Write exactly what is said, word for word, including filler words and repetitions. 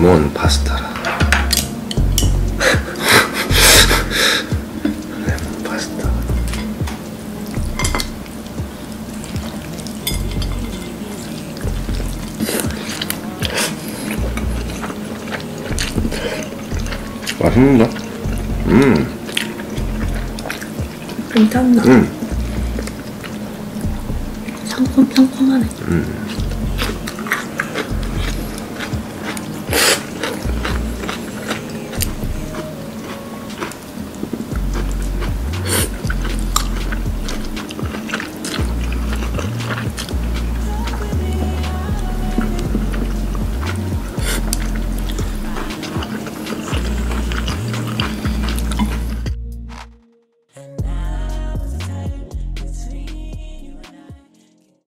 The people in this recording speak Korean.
레몬 파스타라. 레몬 파스타. 맛있는데? 음. 괜찮나? 음. 상콤상콤하네. 음.